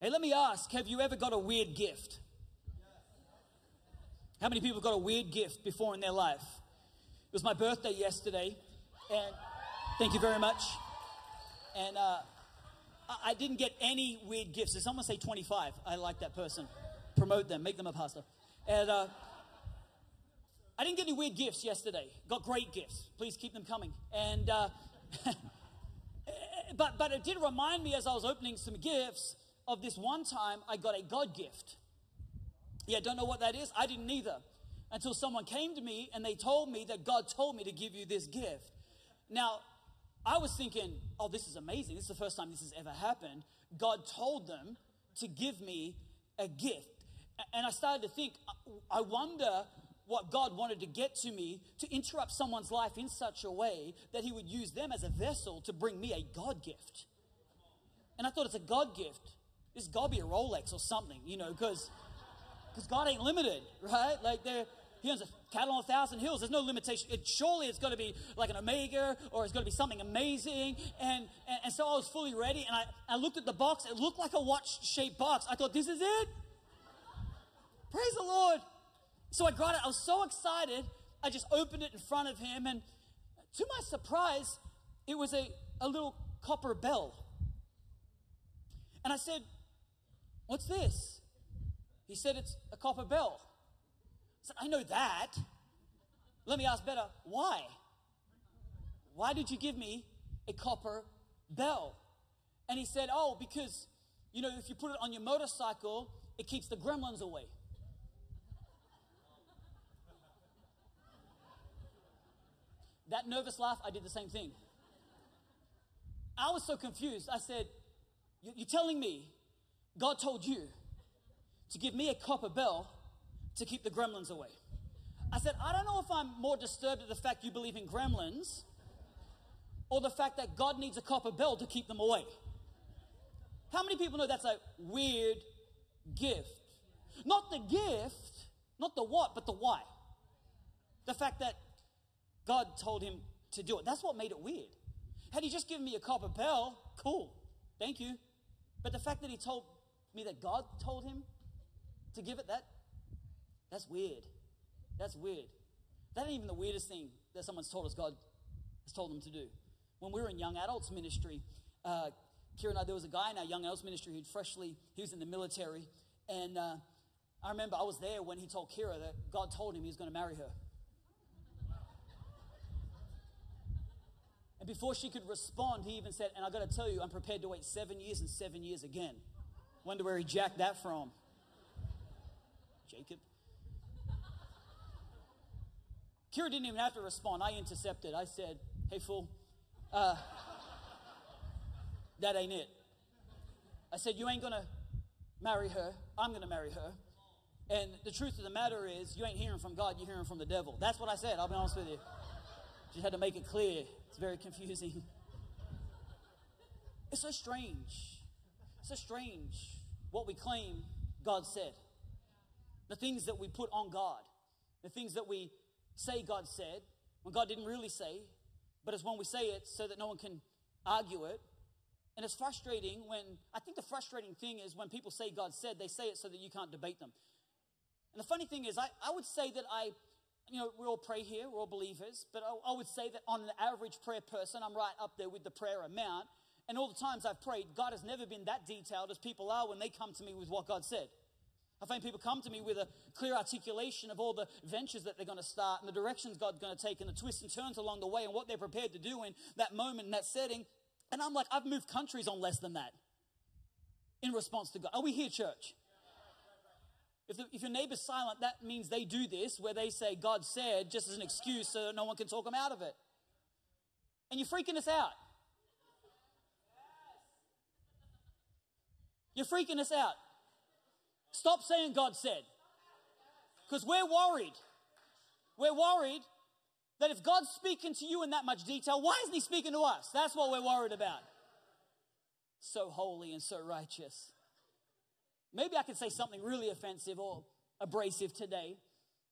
Hey, let me ask, have you ever got a weird gift? How many people have got a weird gift before in their life? It was my birthday yesterday, and thank you very much. And I didn't get any weird gifts. Did someone say 25? I like that person. Promote them. Make them a pastor. And I didn't get any weird gifts yesterday. Got great gifts. Please keep them coming. And but it did remind me as I was opening some gifts of this one time I got a God gift. Yeah, don't know what that is. I didn't either until someone came to me and they told me that God told me to give you this gift. Now, I was thinking, oh, this is amazing. This is the first time this has ever happened. God told them to give me a gift. And I started to think, I wonder what God wanted to get to me to interrupt someone's life in such a way that he would use them as a vessel to bring me a God gift. And I thought, it's a God gift. This has got to be a Rolex or something, you know, because God ain't limited, right? Like, He owns a cattle on a thousand hills. There's no limitation. Surely it's got to be like an Omega, or it's got to be something amazing. And so I was fully ready, and I looked at the box. It looked like a watch-shaped box. I thought, this is it. Praise the Lord. So I got it. I was so excited. I just opened it in front of him, and to my surprise, it was a little copper bell. And I said, what's this? He said, it's a copper bell. I know that. Let me ask better, why? Why did you give me a copper bell? And he said, oh, because, you know, if you put it on your motorcycle, it keeps the gremlins away. That nervous laugh, I did the same thing. I was so confused. I said, you're telling me God told you to give me a copper bell to keep the gremlins away? I said, I don't know if I'm more disturbed at the fact you believe in gremlins or the fact that God needs a copper bell to keep them away. How many people know that's a weird gift? Not the gift, not the what, but the why. The fact that God told him to do it. That's what made it weird. Had he just given me a copper bell, cool, thank you. But the fact that he told me that God told him to give it, that's weird. That's weird. That ain't even the weirdest thing that someone's told us God has told them to do. When we were in young adults ministry, Keira and I, there was a guy in our young adults ministry he was in the military, and I remember I was there when he told Keira that God told him he was going to marry her. And before she could respond, he even said, and I got to tell you, I'm prepared to wait 7 years and 7 years again. Wonder where he jacked that from. Jacob. Keira didn't even have to respond. I intercepted. I said, hey, fool, that ain't it. I said, you ain't going to marry her. I'm going to marry her. And the truth of the matter is, you ain't hearing from God. You're hearing from the devil. That's what I said. I'll be honest with you. Just had to make it clear. It's very confusing. It's so strange. It's so strange what we claim God said. The things that we put on God. The things that we say God said, when God didn't really say, but it's when we say it so that no one can argue it. And it's frustrating I think the frustrating thing is when people say God said, they say it so that you can't debate them. And the funny thing is, I would say that you know, we all pray here, we're all believers, but I would say that on an average prayer person, I'm right up there with the prayer amount. And all the times I've prayed, God has never been that detailed as people are when they come to me with what God said. I find people come to me with a clear articulation of all the ventures that they're going to start and the directions God's going to take and the twists and turns along the way and what they're prepared to do in that moment, in that setting. And I'm like, I've moved countries on less than that in response to God. Are we here, church? If your neighbor's silent, that means they do this where they say God said just as an excuse so that no one can talk them out of it. And you're freaking us out. You're freaking us out. Stop saying God said, because we're worried. We're worried that if God's speaking to you in that much detail, why isn't he speaking to us? That's what we're worried about. So holy and so righteous. Maybe I could say something really offensive or abrasive today.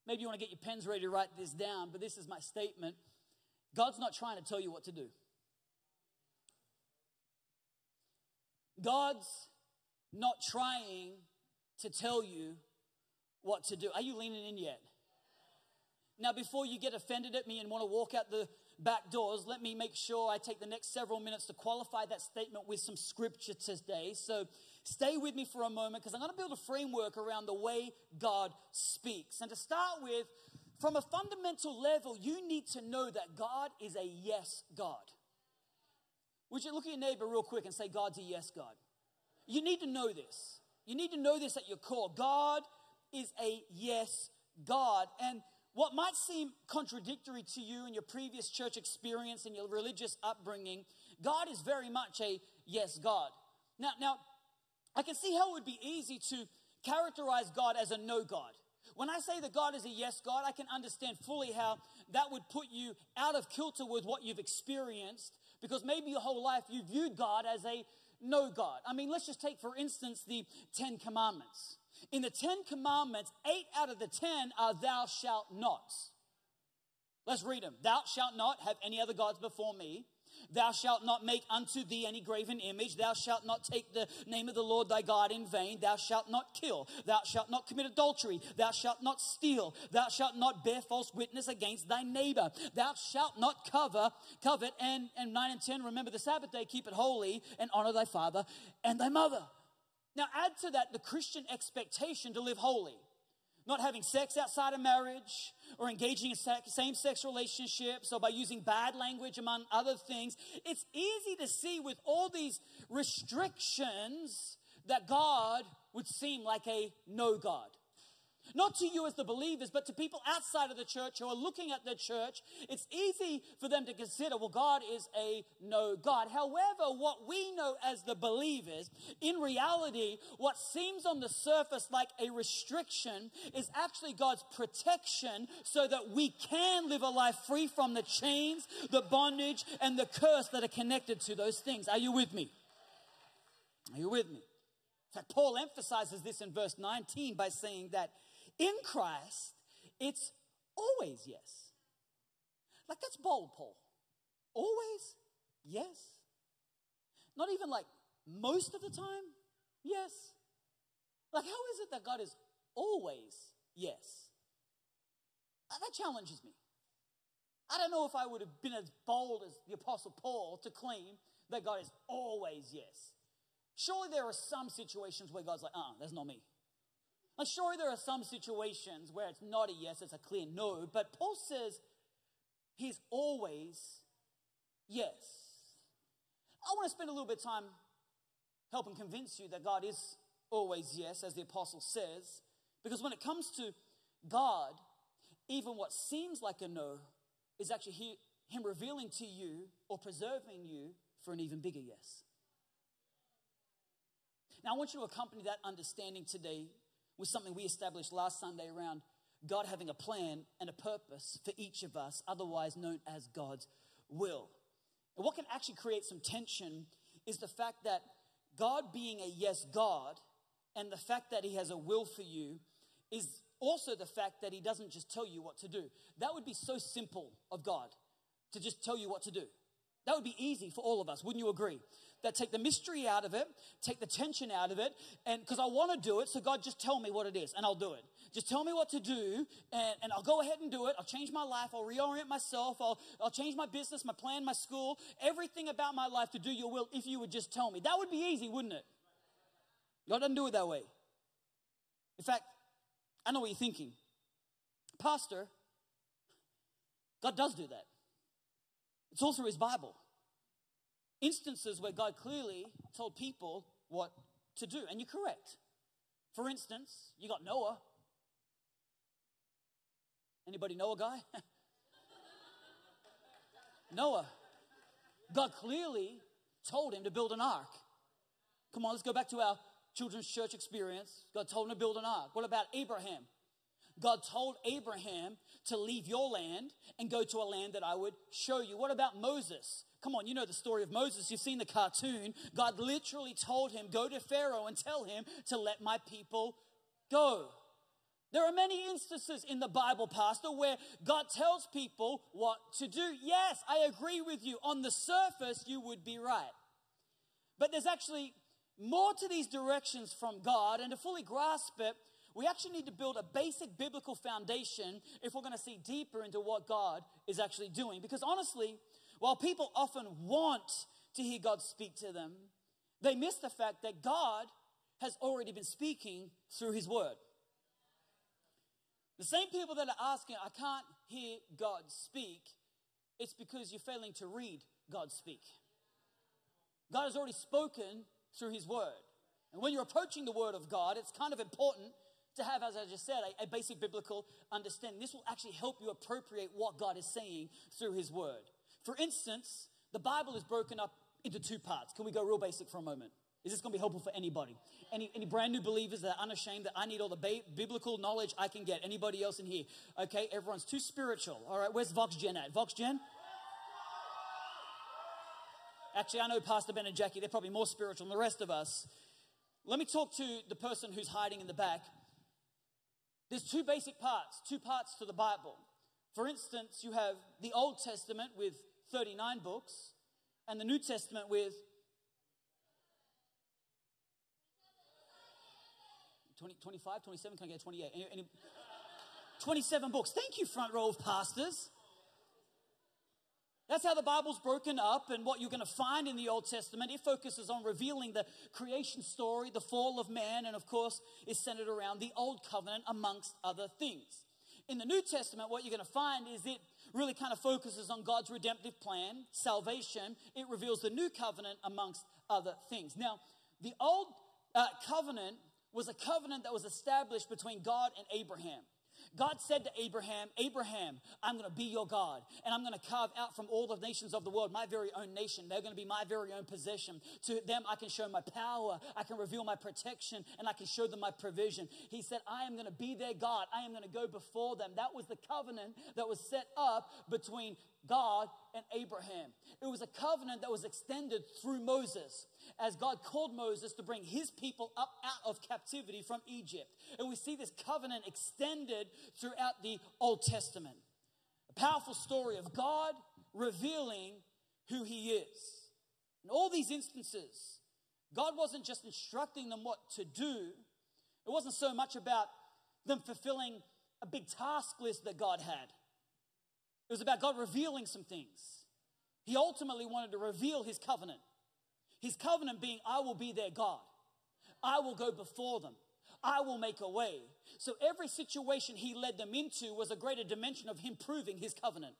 Maybe you want to get your pens ready to write this down, but this is my statement. God's not trying to tell you what to do. God's not trying to tell you what to do. Are you leaning in yet? Now, before you get offended at me and want to walk out the back doors, let me make sure I take the next several minutes to qualify that statement with some scripture today. So stay with me for a moment, because I'm going to build a framework around the way God speaks. And to start with, from a fundamental level, you need to know that God is a yes God. Would you look at your neighbor real quick and say, God's a yes God? You need to know this. You need to know this at your core. God is a yes God. And what might seem contradictory to you in your previous church experience and your religious upbringing, God is very much a yes God. Now, I can see how it would be easy to characterize God as a no God. When I say that God is a yes God, I can understand fully how that would put you out of kilter with what you've experienced, because maybe your whole life you viewed God as a no God. I mean, let's just take, for instance, the 10 commandments. In the 10 commandments, 8 out of the 10 are thou shalt not. Let's read them. Thou shalt not have any other gods before me. Thou shalt not make unto thee any graven image. Thou shalt not take the name of the Lord thy God in vain. Thou shalt not kill. Thou shalt not commit adultery. Thou shalt not steal. Thou shalt not bear false witness against thy neighbor. Thou shalt not covet. And 9 and 10, remember the Sabbath day, keep it holy, and honor thy father and thy mother. Now add to that the Christian expectation to live holy. Not having sex outside of marriage, or engaging in same-sex relationships, or by using bad language, among other things. It's easy to see with all these restrictions that God would seem like a no God. Not to you as the believers, but to people outside of the church who are looking at the church, it's easy for them to consider, well, God is a no God. However, what we know as the believers, in reality, what seems on the surface like a restriction is actually God's protection so that we can live a life free from the chains, the bondage, and the curse that are connected to those things. Are you with me? Are you with me? In fact, Paul emphasizes this in verse 19 by saying that in Christ, it's always yes. Like, that's bold, Paul. Always yes. Not even like most of the time, yes. Like, how is it that God is always yes? That challenges me. I don't know if I would have been as bold as the Apostle Paul to claim that God is always yes. Surely there are some situations where God's like, that's not me. I'm sure there are some situations where it's not a yes, it's a clear no. But Paul says he's always yes. I want to spend a little bit of time helping convince you that God is always yes, as the apostle says. Because when it comes to God, even what seems like a no is actually him revealing to you or preserving you for an even bigger yes. Now, I want you to accompany that understanding today with something we established last Sunday around God having a plan and a purpose for each of us, otherwise known as God's will. And what can actually create some tension is the fact that God being a yes God and the fact that he has a will for you is also the fact that he doesn't just tell you what to do. That would be so simple of God to just tell you what to do. That would be easy for all of us, wouldn't you agree? That take the mystery out of it, take the tension out of it, and because I want to do it, so God, just tell me what it is, and I'll do it. Just tell me what to do, and I'll go ahead and do it. I'll change my life. I'll reorient myself. I'll change my business, my plan, my school, everything about my life to do your will if you would just tell me. That would be easy, wouldn't it? God doesn't do it that way. In fact, I know what you're thinking. Pastor, God does do that. It's all through his Bible. Instances where God clearly told people what to do. And you're correct. For instance, you got Noah. Anybody know a guy? Noah. God clearly told him to build an ark. Come on, let's go back to our children's church experience. God told him to build an ark. What about Abraham? God told Abraham to leave your land and go to a land that I would show you. What about Moses? Come on, you know the story of Moses. You've seen the cartoon. God literally told him, go to Pharaoh and tell him to let my people go. There are many instances in the Bible, Pastor, where God tells people what to do. Yes, I agree with you. On the surface, you would be right. But there's actually more to these directions from God, and to fully grasp it, we actually need to build a basic biblical foundation if we're going to see deeper into what God is actually doing. Because honestly, while people often want to hear God speak to them, they miss the fact that God has already been speaking through his word. The same people that are asking, I can't hear God speak, it's because you're failing to read God speak. God has already spoken through his word. And when you're approaching the word of God, it's kind of important to have, as I just said, a basic biblical understanding. This will actually help you appropriate what God is saying through his word. For instance, the Bible is broken up into two parts. Can we go real basic for a moment? Is this going to be helpful for anybody? Any brand new believers that are unashamed that I need all the biblical knowledge I can get? Anybody else in here? Okay, everyone's too spiritual. All right, where's Vox Gen at? Vox Gen? Actually, I know Pastor Ben and Jackie, they're probably more spiritual than the rest of us. Let me talk to the person who's hiding in the back. There's two basic parts, to the Bible. For instance, you have the Old Testament with 39 books and the New Testament with 25, 27, can I get 28? 27 books. Thank you, front row of pastors. That's how the Bible's broken up, and what you're going to find in the Old Testament, it focuses on revealing the creation story, the fall of man, and of course, is centered around the Old Covenant, amongst other things. In the New Testament, what you're going to find is it really kind of focuses on God's redemptive plan, salvation. It reveals the New Covenant, amongst other things. Now, the Old Covenant was a covenant that was established between God and Abraham. God said to Abraham, Abraham, I'm going to be your God, and I'm going to carve out from all the nations of the world my very own nation. They're going to be my very own possession. To them I can show my power, I can reveal my protection, and I can show them my provision. He said, I am going to be their God. I am going to go before them. That was the covenant that was set up between God and Abraham. It was a covenant that was extended through Moses, as God called Moses to bring his people up out of captivity from Egypt. And we see this covenant extended throughout the Old Testament. A powerful story of God revealing who he is. In all these instances, God wasn't just instructing them what to do. It wasn't so much about them fulfilling a big task list that God had. It was about God revealing some things. He ultimately wanted to reveal his covenant. His covenant being, I will be their God. I will go before them. I will make a way. So every situation he led them into was a greater dimension of him proving his covenant.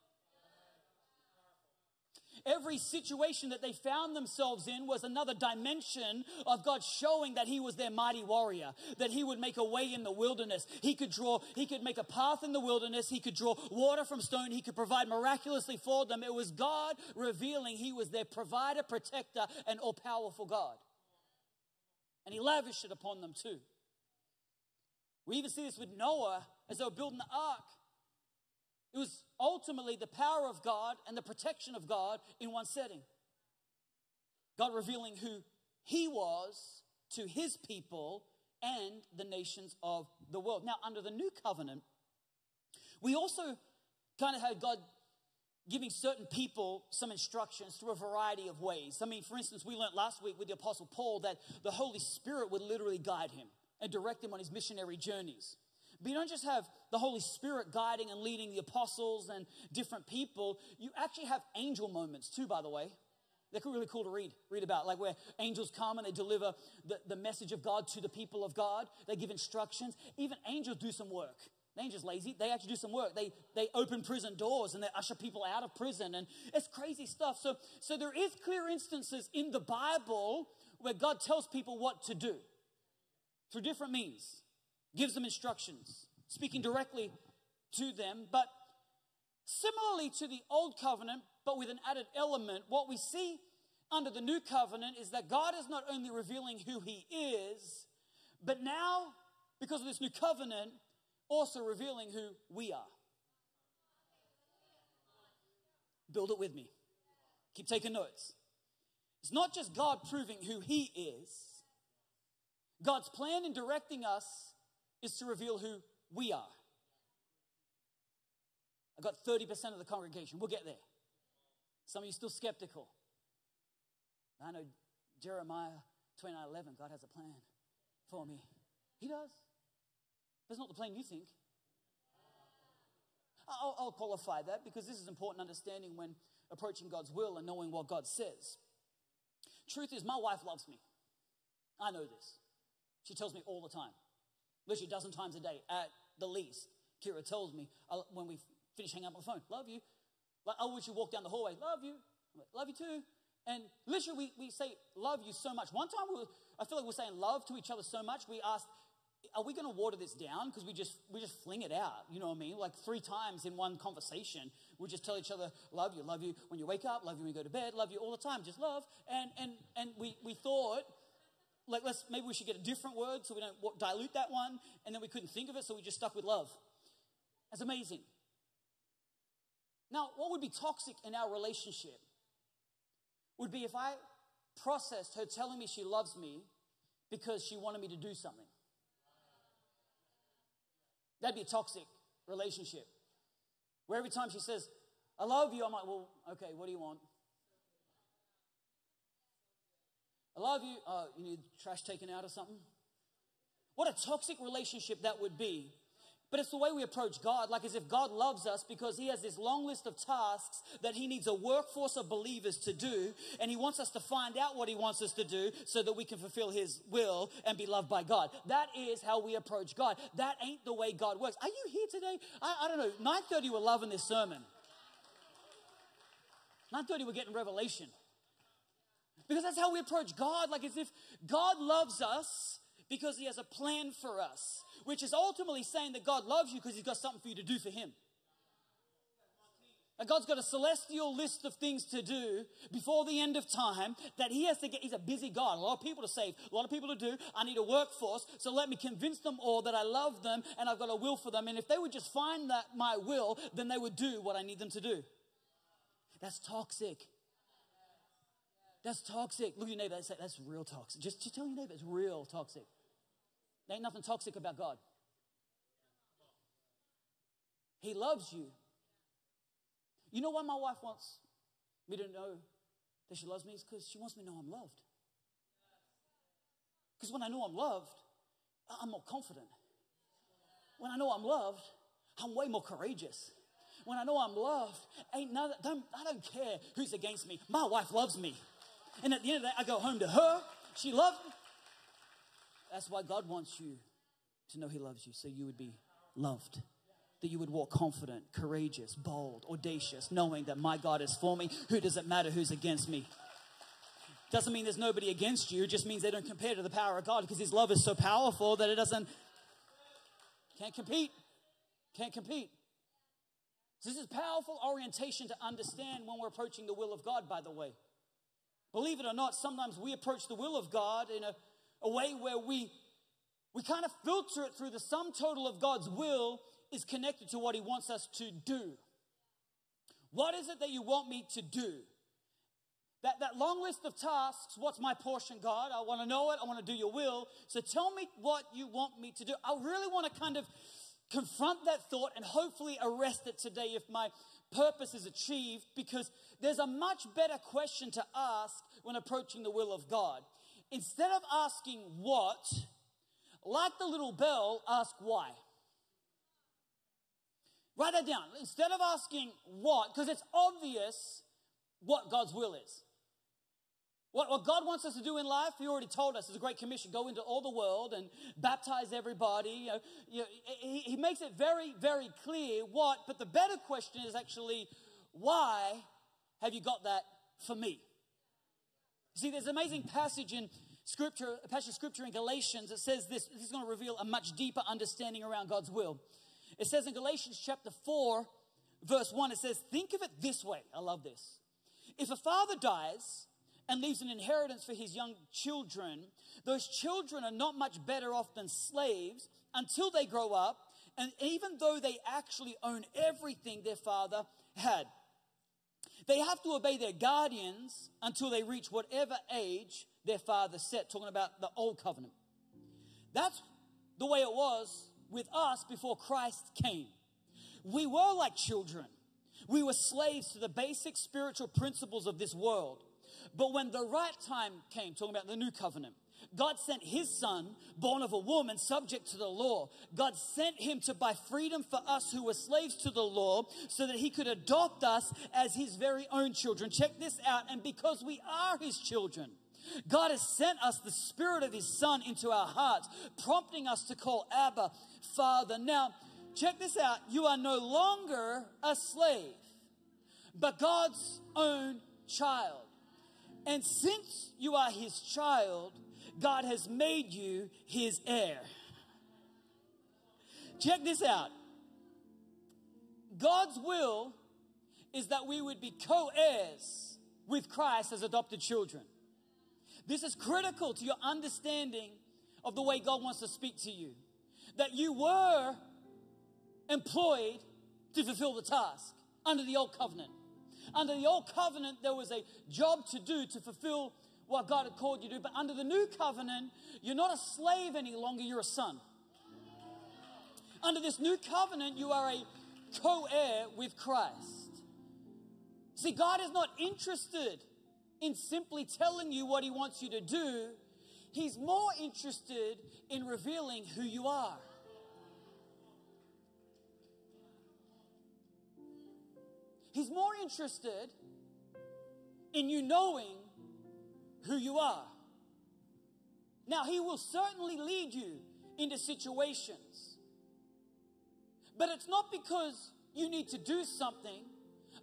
Every situation that they found themselves in was another dimension of God showing that he was their mighty warrior, that he would make a way in the wilderness. He could make a path in the wilderness. He could draw water from stone. He could provide miraculously for them. It was God revealing he was their provider, protector, and all-powerful God. And he lavished it upon them too. We even see this with Noah as they were building the ark. It was ultimately the power of God and the protection of God in one setting. God revealing who he was to his people and the nations of the world. Now, under the new covenant, we also kind of had God giving certain people some instructions through a variety of ways. I mean, for instance, we learned last week with the Apostle Paul that the Holy Spirit would literally guide him and direct him on his missionary journeys. But you don't just have the Holy Spirit guiding and leading the apostles and different people. You actually have angel moments too, by the way. They're really cool to read about, like where angels come and they deliver the message of God to the people of God. They give instructions. Even angels do some work. They ain't just lazy. They actually do some work. They open prison doors and they usher people out of prison. And it's crazy stuff. So there is clear instances in the Bible where God tells people what to do through different means. Gives them instructions, speaking directly to them. But similarly to the Old Covenant, but with an added element, what we see under the New Covenant is that God is not only revealing who he is, but now, because of this New Covenant, also revealing who we are. Build it with me. Keep taking notes. It's not just God proving who he is. God's plan in directing us is to reveal who we are. I got 30% of the congregation. We'll get there. Some of you still skeptical. I know Jeremiah 29:11, God has a plan for me. He does. But it's not the plan you think. I'll qualify that because this is important understanding when approaching God's will and knowing what God says. Truth is, my wife loves me. I know this. She tells me all the time, literally a dozen times a day at the least. Keira tells me when we finish hanging up on the phone, love you. Like, I wish you walk down the hallway, love you. Like, love you too. And literally we say love you so much. One time I feel like we're saying love to each other so much we asked, are we going to water this down? Because we just fling it out, you know what I mean? Like 3 times in one conversation, we just tell each other, love you when you wake up, love you when you go to bed, love you all the time, just love. And we thought, like, maybe we should get a different word so we don't dilute that one. And then we couldn't think of it, so we just stuck with love. That's amazing. Now, what would be toxic in our relationship would be if I processed her telling me she loves me because she wanted me to do something. That'd be a toxic relationship where every time she says, I love you, I'm like, well, okay, what do you want? I love you. Oh, you need trash taken out or something? What a toxic relationship that would be. But it's the way we approach God, like as if God loves us because he has this long list of tasks that he needs a workforce of believers to do, and he wants us to find out what he wants us to do so that we can fulfill his will and be loved by God. That is how we approach God. That ain't the way God works. Are you here today? I don't know. 9:30 we're loving this sermon. 9:30 we're getting revelation. Because that's how we approach God, like as if God loves us because he has a plan for us, which is ultimately saying that God loves you because he's got something for you to do for him. And God's got a celestial list of things to do before the end of time that he has to get. He's a busy God. A lot of people to save, a lot of people to do. I need a workforce, so let me convince them all that I love them and I've got a will for them. And if they would just find that my will, then they would do what I need them to do. That's toxic. That's toxic. Look at your neighbor and say, that's real toxic. Just tell your neighbor it's real toxic. There ain't nothing toxic about God. He loves you. You know why my wife wants me to know that she loves me? It's because she wants me to know I'm loved. Because when I know I'm loved, I'm more confident. When I know I'm loved, I'm way more courageous. When I know I'm loved, I don't care who's against me. My wife loves me. And at the end of that, I go home to her. She loves me. That's why God wants you to know he loves you, so you would be loved, that you would walk confident, courageous, bold, audacious, knowing that my God is for me. Who does it matter who's against me? Doesn't mean there's nobody against you. It just means they don't compare to the power of God because his love is so powerful that it can't compete. Can't compete. So this is powerful orientation to understand when we're approaching the will of God, by the way. Believe it or not, sometimes we approach the will of God in a way where we kind of filter it through the sum total of God's will is connected to what he wants us to do. What is it that you want me to do? That long list of tasks, what's my portion, God? I want to know it. I want to do your will. So tell me what you want me to do. I really want to kind of confront that thought and hopefully arrest it today if my purpose is achieved, because there's a much better question to ask when approaching the will of God. Instead of asking what, like the little bell, ask why. Write that down. Instead of asking what, because it's obvious what God's will is. What God wants us to do in life, he already told us. It's a great commission. Go into all the world and baptize everybody. He makes it very, very clear what. But the better question is actually, why have you got that for me? See, there's an amazing passage in Scripture, a passage of Scripture in Galatians that says this. This is going to reveal a much deeper understanding around God's will. It says in Galatians chapter 4, verse 1, it says, think of it this way. I love this. If a father dies and leaves an inheritance for his young children, those children are not much better off than slaves until they grow up, and even though they actually own everything their father had. They have to obey their guardians until they reach whatever age their father set, talking about the old covenant. That's the way it was with us before Christ came. We were like children. We were slaves to the basic spiritual principles of this world. But when the right time came, talking about the new covenant, God sent his son, born of a woman, subject to the law. God sent him to buy freedom for us who were slaves to the law so that he could adopt us as his very own children. Check this out. And because we are his children, God has sent us the spirit of his son into our hearts, prompting us to call Abba, Father. Now, check this out. You are no longer a slave, but God's own child. And since you are his child, God has made you his heir. Check this out. God's will is that we would be co-heirs with Christ as adopted children. This is critical to your understanding of the way God wants to speak to you. That you were employed to fulfill the task under the old covenant. Under the old covenant, there was a job to do to fulfill what God had called you to do. But under the new covenant, you're not a slave any longer, you're a son. Under this new covenant, you are a co-heir with Christ. See, God is not interested in simply telling you what he wants you to do. He's more interested in revealing who you are. He's more interested in you knowing who you are. Now, he will certainly lead you into situations, but it's not because you need to do something,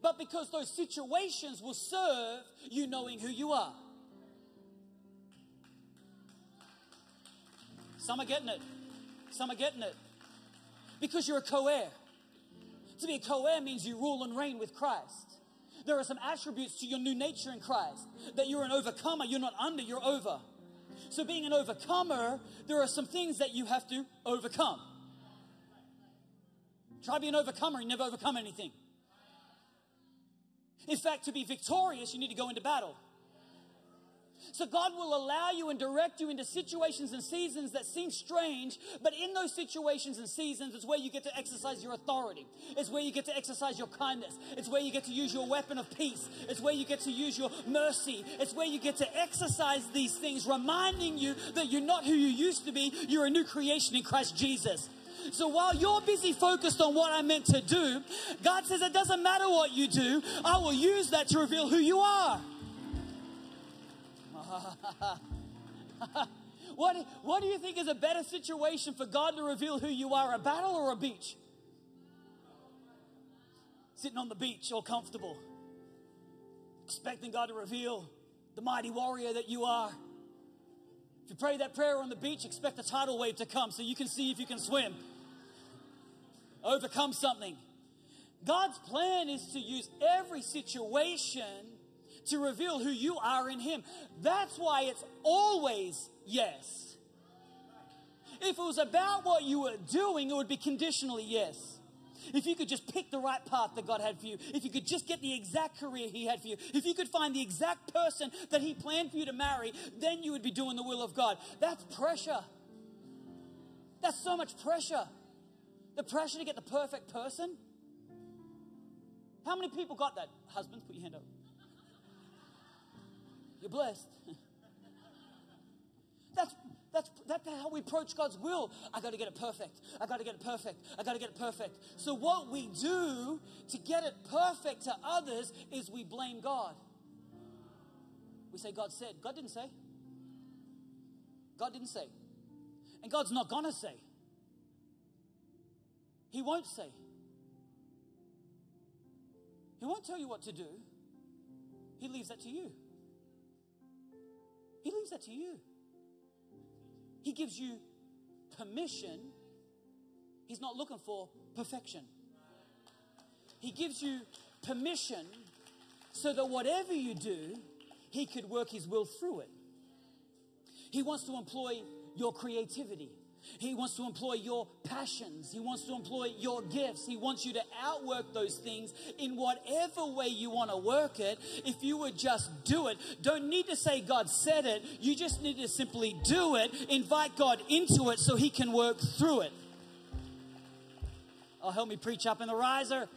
but because those situations will serve you knowing who you are. Some are getting it. Some are getting it. Because you're a co-heir. To be a co-heir means you rule and reign with Christ. There are some attributes to your new nature in Christ, that you're an overcomer. You're not under, you're over. So being an overcomer, there are some things that you have to overcome. Try to be an overcomer, you never overcome anything. In fact, to be victorious, you need to go into battle. So God will allow you and direct you into situations and seasons that seem strange, but in those situations and seasons, it's where you get to exercise your authority. It's where you get to exercise your kindness. It's where you get to use your weapon of peace. It's where you get to use your mercy. It's where you get to exercise these things, reminding you that you're not who you used to be. You're a new creation in Christ Jesus. So while you're busy focused on what I'm meant to do, God says it doesn't matter what you do. I will use that to reveal who you are. What do you think is a better situation for God to reveal who you are, a battle or a beach? Sitting on the beach, all comfortable, expecting God to reveal the mighty warrior that you are. If you pray that prayer on the beach, expect a tidal wave to come so you can see if you can swim. Overcome something. God's plan is to use every situation to reveal who you are in him. That's why it's always yes. If it was about what you were doing, it would be conditionally yes. If you could just pick the right path that God had for you, if you could just get the exact career he had for you, if you could find the exact person that he planned for you to marry, then you would be doing the will of God. That's pressure. That's so much pressure. The pressure to get the perfect person. How many people got that? Husbands, put your hand up. You're blessed. That's how we approach God's will. I got to get it perfect. I got to get it perfect. I got to get it perfect. So what we do to get it perfect to others is we blame God. We say God said. God didn't say. God didn't say. And God's not going to say. He won't say. He won't tell you what to do. He leaves that to you. He leaves that to you. He gives you permission. He's not looking for perfection. He gives you permission so that whatever you do, he could work his will through it. He wants to employ your creativity. He wants to employ your passions. He wants to employ your gifts. He wants you to outwork those things in whatever way you want to work it. If you would just do it, don't need to say God said it. You just need to simply do it. Invite God into it so he can work through it. Oh, help me preach up in the riser.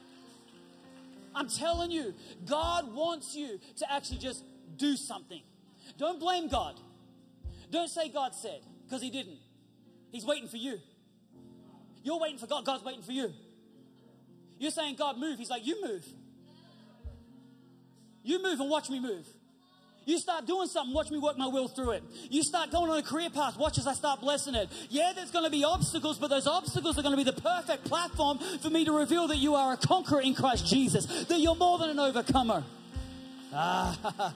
I'm telling you, God wants you to actually just do something. Don't blame God. Don't say God said, because he didn't. He's waiting for you. You're waiting for God. God's waiting for you. You're saying, God, move. He's like, you move. You move and watch me move. You start doing something, watch me work my will through it. You start going on a career path, watch as I start blessing it. Yeah, there's going to be obstacles, but those obstacles are going to be the perfect platform for me to reveal that you are a conqueror in Christ Jesus, that you're more than an overcomer. Ah,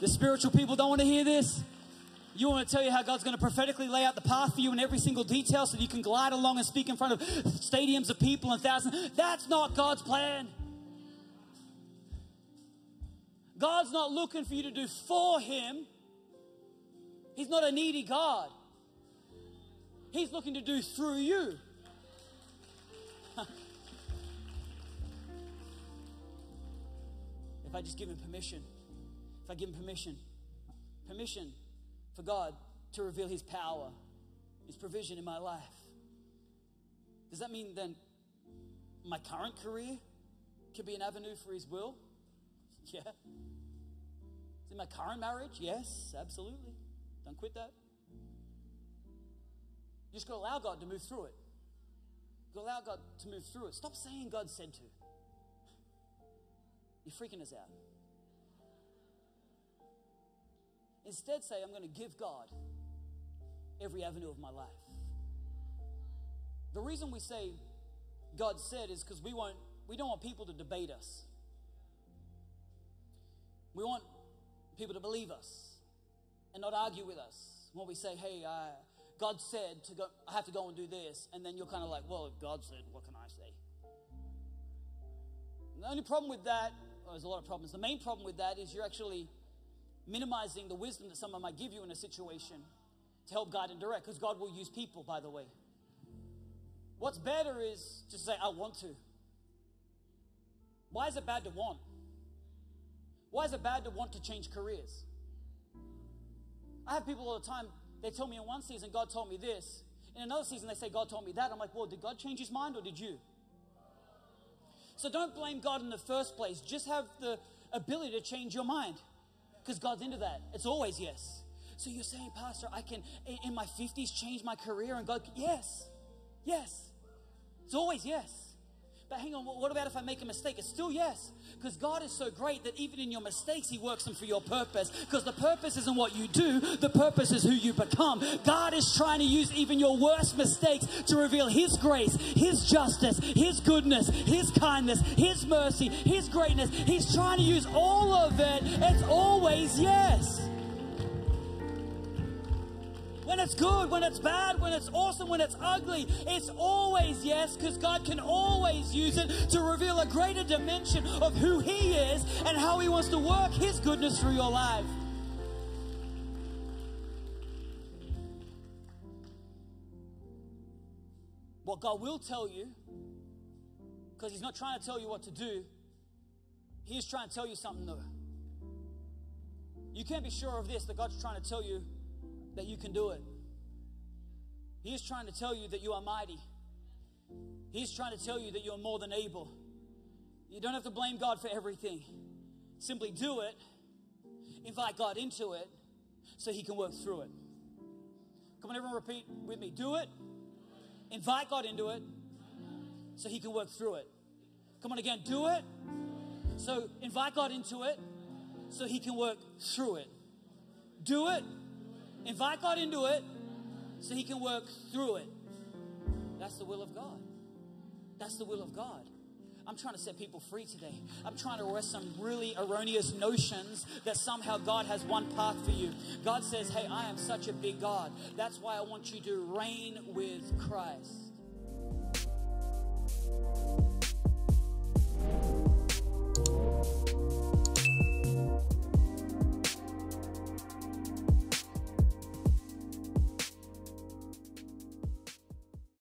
the spiritual people don't want to hear this. You want to tell you how God's going to prophetically lay out the path for you in every single detail so that you can glide along and speak in front of stadiums of people and thousands. That's not God's plan. God's not looking for you to do for him. He's not a needy God. He's looking to do through you. If I just give him permission, if I give him permission for God to reveal his power, his provision in my life. Does that mean then my current career could be an avenue for his will? Yeah. In my current marriage? Yes, absolutely. Don't quit that. You just got to allow God to move through it. You got to allow God to move through it. Stop saying God said to. You're freaking us out. Instead say, I'm going to give God every avenue of my life. The reason we say God said is because we don't want people to debate us. We want people to believe us and not argue with us. When we say, hey, God said to go, I have to go and do this. And then you're kind of like, well, if God said, what can I say? And the only problem with that, well, there's a lot of problems. The main problem with that is you're actually minimizing the wisdom that someone might give you in a situation to help guide and direct. Because God will use people, by the way. What's better is just say, I want to. Why is it bad to want? Why is it bad to want to change careers? I have people all the time, they tell me in one season, God told me this. In another season, they say, God told me that. I'm like, well, did God change his mind or did you? So don't blame God in the first place. Just have the ability to change your mind because God's into that. It's always yes. So you're saying, Pastor, I can, in my 50s, change my career and God, yes, yes. It's always yes. But hang on, what about if I make a mistake? It's still yes, because God is so great that even in your mistakes, he works them for your purpose, because the purpose isn't what you do. The purpose is who you become. God is trying to use even your worst mistakes to reveal his grace, his justice, his goodness, his kindness, his mercy, his greatness. He's trying to use all of it. It's always yes. When it's good, when it's bad, when it's awesome, when it's ugly, it's always yes, because God can always use it to reveal a greater dimension of who he is and how he wants to work his goodness through your life. What God will tell you, because he's not trying to tell you what to do, he is trying to tell you something new. You can't be sure of this, that God's trying to tell you that you can do it. He is trying to tell you that you are mighty. He is trying to tell you that you're more than able. You don't have to blame God for everything. Simply do it. Invite God into it so he can work through it. Come on, everyone, repeat with me. Do it. Invite God into it so he can work through it. Come on again. Do it. So invite God into it so he can work through it. Do it. Invite God into it so he can work through it. That's the will of God. That's the will of God. I'm trying to set people free today. I'm trying to arrest some really erroneous notions that somehow God has one path for you. God says, hey, I am such a big God. That's why I want you to reign with Christ.